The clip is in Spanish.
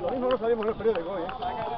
Lo mismo no salimos en el periódico, ¿eh?